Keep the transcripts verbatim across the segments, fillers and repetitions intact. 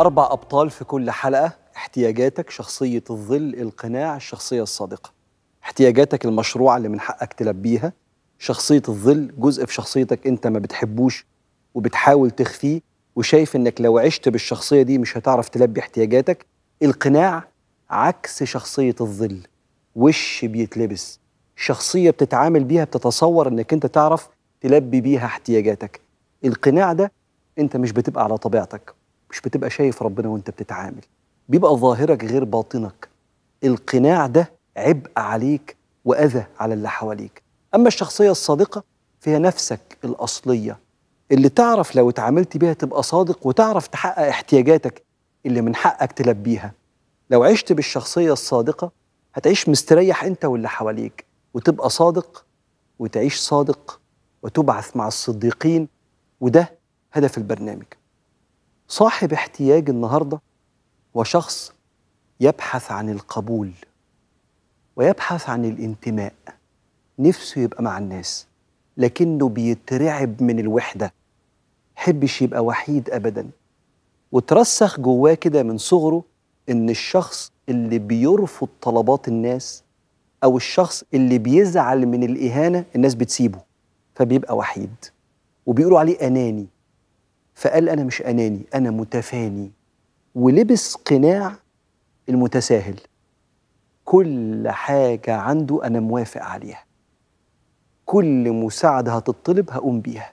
أربع أبطال في كل حلقة، احتياجاتك، شخصية الظل، القناع، الشخصية الصادقة. احتياجاتك المشروعة اللي من حقك تلبيها، شخصية الظل جزء في شخصيتك أنت ما بتحبوش وبتحاول تخفيه وشايف أنك لو عشت بالشخصية دي مش هتعرف تلبي احتياجاتك. القناع عكس شخصية الظل، وش بيتلبس، شخصية بتتعامل بيها، بتتصور أنك أنت تعرف تلبي بيها احتياجاتك. القناع ده أنت مش بتبقى على طبيعتك، مش بتبقى شايف ربنا وأنت بتتعامل، بيبقى ظاهرك غير باطنك. القناع ده عبء عليك وأذى على اللي حواليك. أما الشخصية الصادقة فيها نفسك الأصلية اللي تعرف لو اتعاملت بيها تبقى صادق وتعرف تحقق احتياجاتك اللي من حقك تلبيها. لو عشت بالشخصية الصادقة هتعيش مستريح أنت واللي حواليك، وتبقى صادق وتعيش صادق وتبعث مع الصديقين، وده هدف البرنامج. صاحب احتياج النهاردة وشخص يبحث عن القبول ويبحث عن الانتماء، نفسه يبقى مع الناس لكنه بيترعب من الوحدة، حبش يبقى وحيد أبداً. وترسخ جواه كده من صغره إن الشخص اللي بيرفض طلبات الناس أو الشخص اللي بيزعل من الإهانة الناس بتسيبه، فبيبقى وحيد وبيقولوا عليه أناني. فقال أنا مش أناني، أنا متفاني، ولبس قناع المتساهل، كل حاجة عنده أنا موافق عليها، كل مساعدة هتطلب هقوم بيها،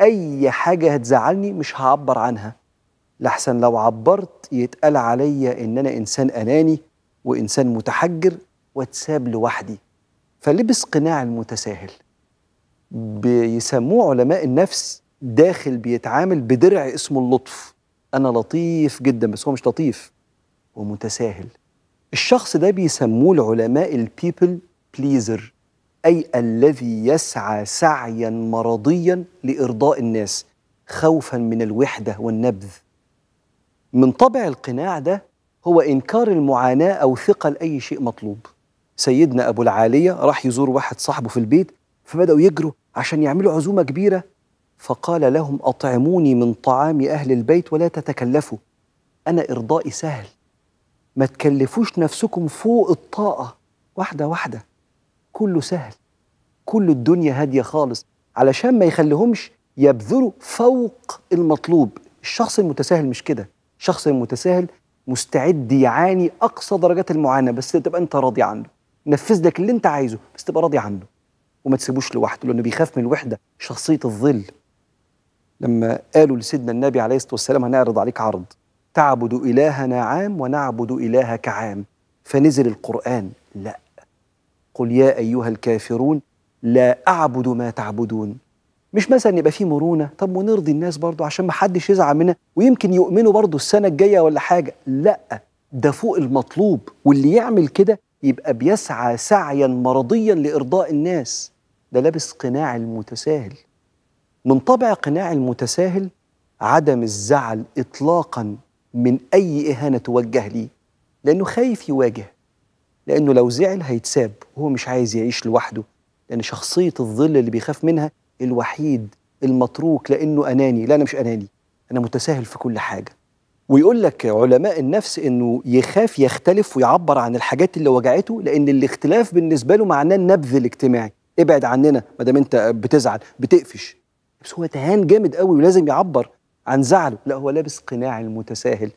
أي حاجة هتزعلني مش هعبر عنها، لحسن لو عبرت يتقال عليا إن أنا إنسان أناني وإنسان متحجر واتساب لوحدي. فلبس قناع المتساهل بيسموه علماء النفس داخل بيتعامل بدرع اسمه اللطف. أنا لطيف جدا، بس هو مش لطيف، هو متساهل. الشخص ده بيسموه العلماء البيبل بليزر، أي الذي يسعى سعيا مرضيا لإرضاء الناس خوفا من الوحدة والنبذ. من طبع القناع ده هو إنكار المعاناة أو ثقة لأي شيء مطلوب. سيدنا أبو العالية راح يزور واحد صاحبه في البيت، فبدأوا يجروا عشان يعملوا عزومة كبيرة، فقال لهم أطعموني من طعام أهل البيت ولا تتكلفوا، أنا إرضائي سهل، ما تكلفوش نفسكم فوق الطاقة، واحدة واحدة، كله سهل، كل الدنيا هادية خالص، علشان ما يخليهمش يبذلوا فوق المطلوب. الشخص المتساهل مش كده، الشخص المتساهل مستعد يعاني أقصى درجات المعاناة، بس تبقى أنت راضي عنه، نفذ لك اللي أنت عايزه بس تبقى راضي عنه وما تسيبوش لوحده، لأنه بيخاف من الوحدة. شخصية الظل لما قالوا لسيدنا النبي عليه الصلاة والسلام هنعرض عليك عرض، تعبد إلهنا عام ونعبد إلهك عام، فنزل القرآن، لا، قل يا أيها الكافرون لا أعبد ما تعبدون. مش مثلا يبقى فيه مرونة، طب ونرضي الناس برضه عشان ما حدش يزعل مننا ويمكن يؤمنوا برضه السنة الجاية ولا حاجة، لا، ده فوق المطلوب، واللي يعمل كده يبقى بيسعى سعيا مرضيا لإرضاء الناس، ده لابس قناع المتساهل. من طبع قناع المتساهل عدم الزعل إطلاقا من أي إهانة توجه لي، لأنه خايف يواجه، لأنه لو زعل هيتساب وهو مش عايز يعيش لوحده، لأن شخصية الظل اللي بيخاف منها الوحيد المتروك لأنه أناني. لا، أنا مش أناني، أنا متساهل في كل حاجة. ويقول لك علماء النفس إنه يخاف يختلف ويعبر عن الحاجات اللي وجعته، لأن الاختلاف بالنسبة له معناه النبذ الاجتماعي، ابعد عننا ما دام أنت بتزعل بتقفش. بس هو تهان جامد قوي ولازم يعبر عن زعله، لا، هو لابس قناع المتساهل،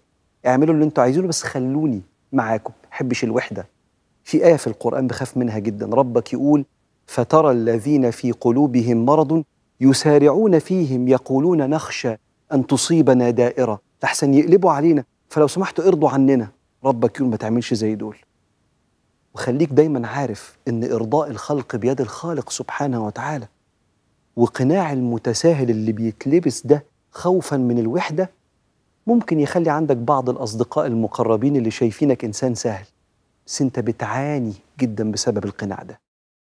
اعملوا اللي انتوا عايزينه بس خلوني معاكم، ما بحبش الوحدة. في آية في القرآن بخاف منها جدا، ربك يقول فترى الذين في قلوبهم مرض يسارعون فيهم يقولون نخشى أن تصيبنا دائرة، لحسن يقلبوا علينا، فلو سمحتوا ارضوا عننا. ربك يقول ما تعملش زي دول، وخليك دايما عارف إن إرضاء الخلق بيد الخالق سبحانه وتعالى. وقناع المتساهل اللي بيتلبس ده خوفا من الوحدة ممكن يخلي عندك بعض الأصدقاء المقربين اللي شايفينك إنسان سهل، بس أنت بتعاني جدا بسبب القناع ده.